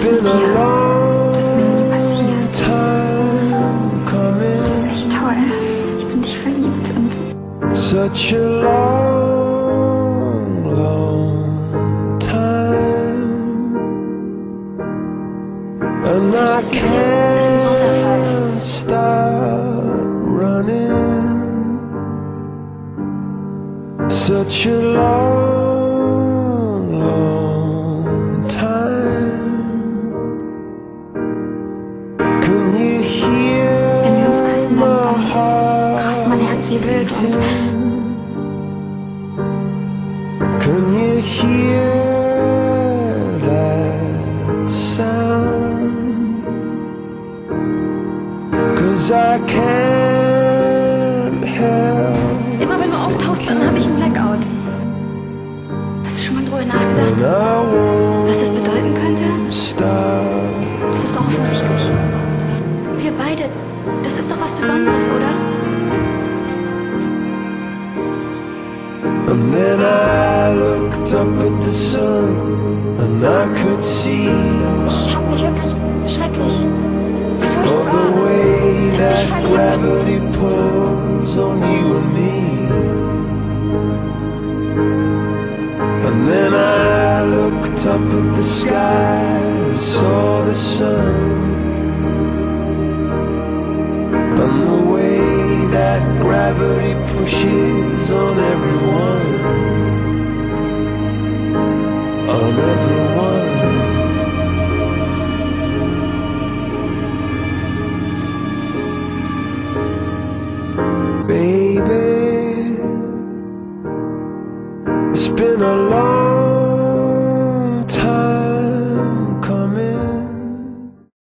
It's been a long time coming. Das ist echt toll. Ich bin dich verliebt und such a long, long time. And I can't stop running. Such a long, long time. Can you hear my heart beating? Can you hear that sound? 'Cause I can't. Dann habe ich einen Blackout. Hast du schon mal drüber nachgedacht, was das bedeuten könnte? Das ist doch offensichtlich. Wir beide, das ist doch was Besonderes, oder? And then I looked up at the sun and I could see. Ich hab mich wirklich schrecklich, furchtbar. The way that gravity pulls on you and me. And then I looked up at the sky and saw the sun, and the way that gravity pushes on everyone, on everyone. Baby, it's been a long